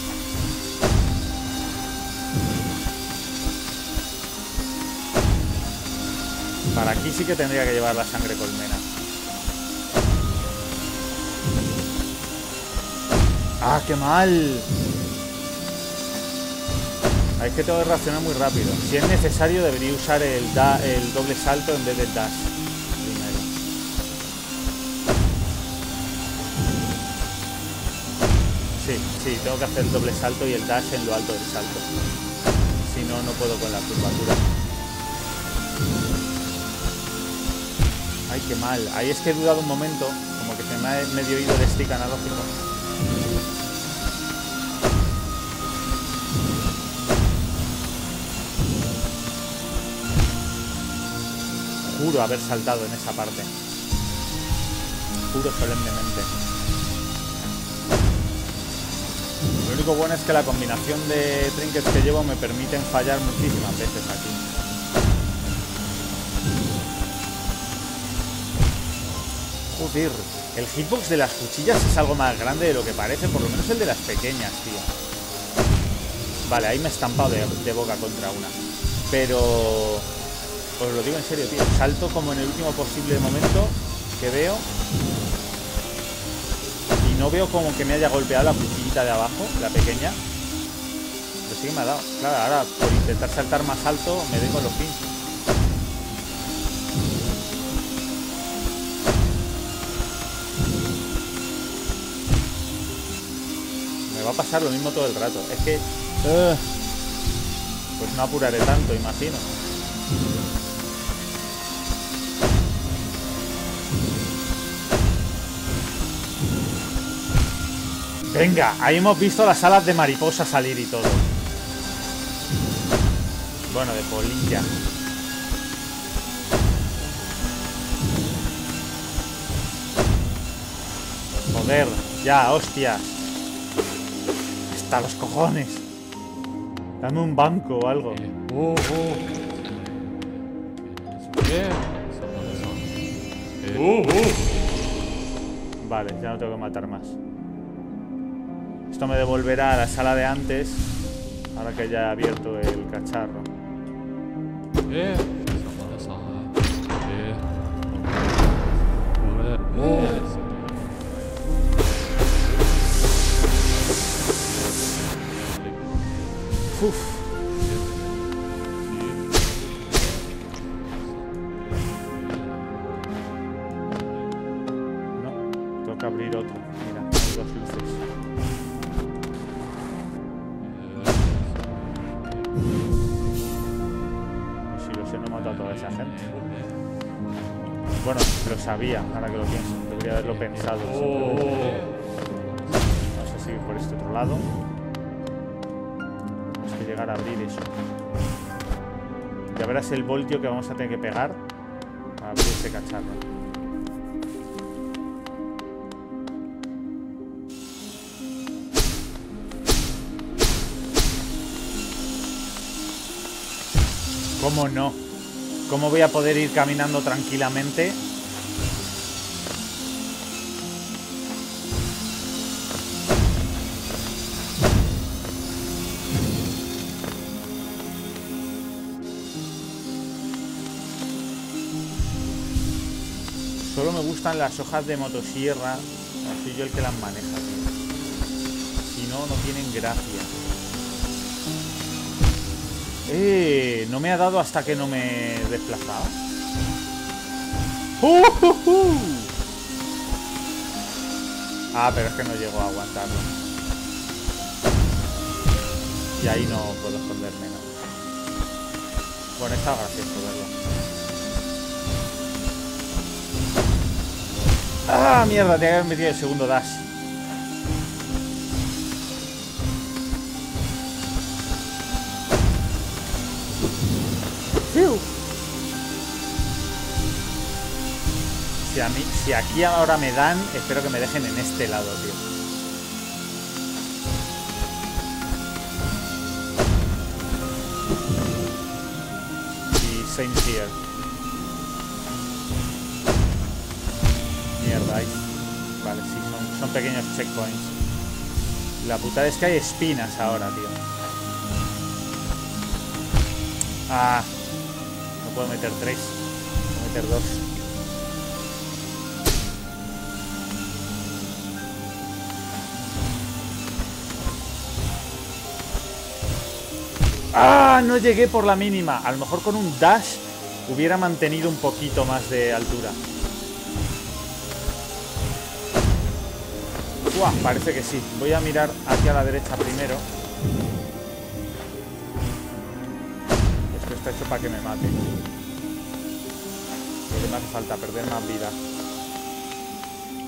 Para aquí sí que tendría que llevar la sangre colmena. ¡Ah, qué mal! Es que tengo que reaccionar muy rápido. Si es necesario, debería usar el, da el doble salto en vez del dash primero. Sí, sí, tengo que hacer el doble salto y el dash en lo alto del salto. Si no, no puedo con la curvatura. Ay, qué mal. Ahí es que he dudado un momento. Como que se me ha medio ido el stick analógico. Juro haber saltado en esa parte. Juro solemnemente. Lo único bueno es que la combinación de trinkets que llevo me permiten fallar muchísimas veces aquí. Joder, el hitbox de las cuchillas es algo más grande de lo que parece, por lo menos el de las pequeñas, tío. Vale, ahí me he estampado de, de boca contra una. Pero... os lo digo en serio, tío. Salto como en el último posible momento que veo. Y no veo como que me haya golpeado la cuchillita de abajo, la pequeña. Pero sí que me ha dado. Claro, ahora por intentar saltar más alto me doy con los pinchos. Va a pasar lo mismo todo el rato. Es que... Uh, pues no apuraré tanto, imagino. Venga, ahí hemos visto las alas de mariposa salir y todo. Bueno, de polilla. Joder, ya, hostias. Hasta los cojones. Dame un banco o algo. Oh, oh. Oh, oh. Vale, ya no tengo que matar más. Esto me devolverá a la sala de antes. Ahora que ya he abierto el cacharro. Oh. Uf. No, toca abrir otro. Mira, hay dos luces. Si lo sé, no he matado a toda esa gente. Bueno, lo sabía, ahora que lo pienso. Debería haberlo pensado. Vamos a seguir por este otro lado. Llegar a abrir eso. Ya verás el voltio que vamos a tener que pegar para abrir ese cacharro. ¿Cómo no? ¿Cómo voy a poder ir caminando tranquilamente? Me gustan las hojas de motosierra, soy yo el que las maneja, tío. Si no, no tienen gracia. Eh, no me ha dado hasta que no me he desplazado. ¡Uh, uh, uh! Ah, pero es que no llego a aguantarlo. Y ahí no puedo esconderme nada. No. Bueno, está gracioso verlo. ¡Ah, mierda! Tenía que haber metido el segundo dash. ¡Fiu! Si, a mí, si aquí ahora me dan, espero que me dejen en este lado, tío. Y same here. Vale, sí, son, son pequeños checkpoints. La putada es que hay espinas ahora, tío. Ah, no puedo meter tres. Puedo meter dos. Ah, no llegué por la mínima. A lo mejor con un dash hubiera mantenido un poquito más de altura. Uah, parece que sí. Voy a mirar hacia la derecha primero. Esto está hecho para que me mate. Lo que me hace falta, perder más vida.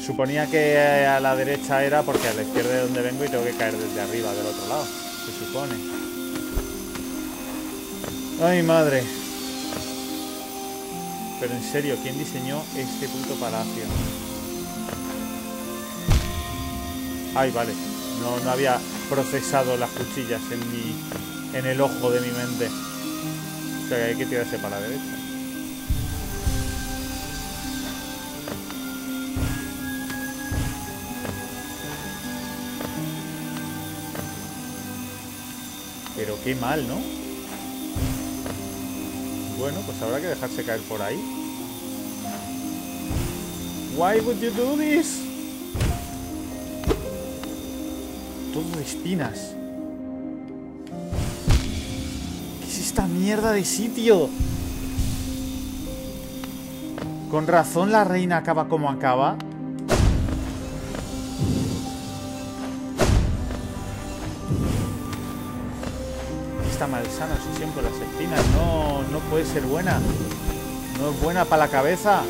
Suponía que a la derecha era porque a la izquierda de donde vengo y tengo que caer desde arriba, del otro lado. Se supone. ¡Ay, madre! Pero en serio, ¿quién diseñó este puto palacio? Ay, vale, no, no había procesado las cuchillas en mi, en el ojo de mi mente. O sea que hay que tirarse para la derecha. Pero qué mal, ¿no? Bueno, pues habrá que dejarse caer por ahí. Why would you do this? Todo de espinas. ¿Qué es esta mierda de sitio? Con razón la reina acaba como acaba. Está malsana, eso siempre, las espinas. No, no puede ser buena. No es buena para la cabeza.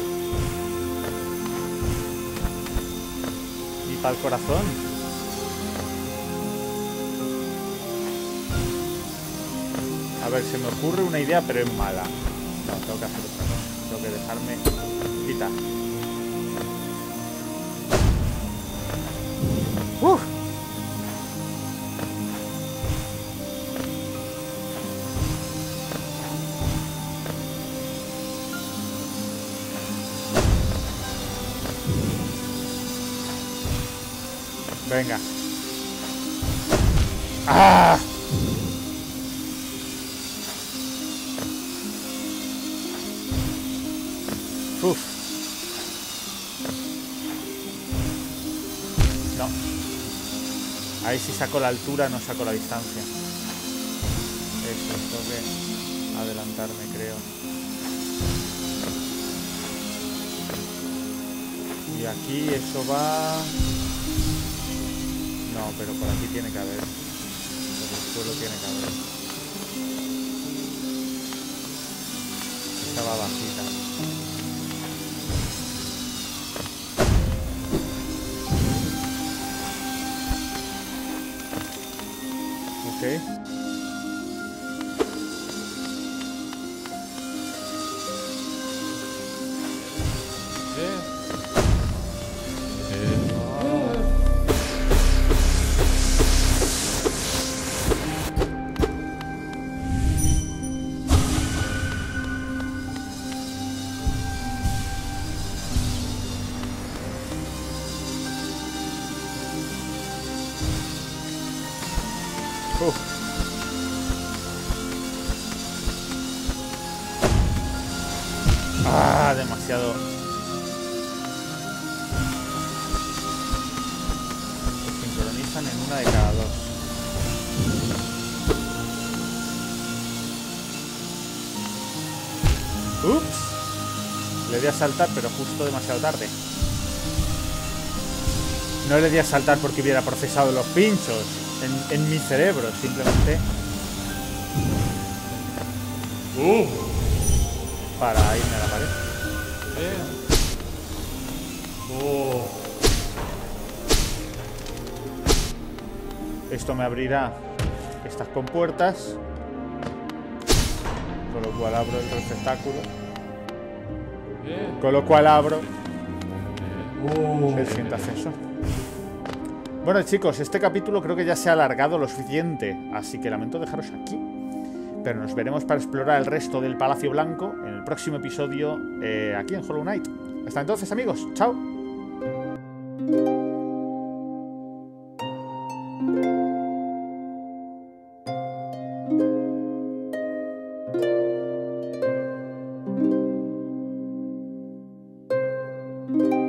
Y para el corazón. A ver, se me ocurre una idea, pero es mala. No, tengo que hacer otra cosa. Tengo que dejarme quitar. ¡Uf! Venga. ¡Ah! Uf. No. Ahí sí sacó la altura, no sacó la distancia. Eso, tengo que adelantarme, creo. Y aquí eso va... No, pero por aquí tiene que haber. Por el suelo tiene que haber. Esta va bajita. Okay. Le di a saltar, pero justo demasiado tarde. No le di a saltar porque hubiera procesado los pinchos en, en mi cerebro, simplemente uh. para irme a la pared. Yeah. Oh. Esto me abrirá estas compuertas, con lo cual abro el receptáculo. Con lo cual abro uh, el siguiente acceso. Bueno, chicos, este capítulo creo que ya se ha alargado lo suficiente, así que lamento dejaros aquí. Pero nos veremos para explorar el resto del Palacio Blanco en el próximo episodio, eh, aquí en Hollow Knight. Hasta entonces, amigos. Chao. Thank you.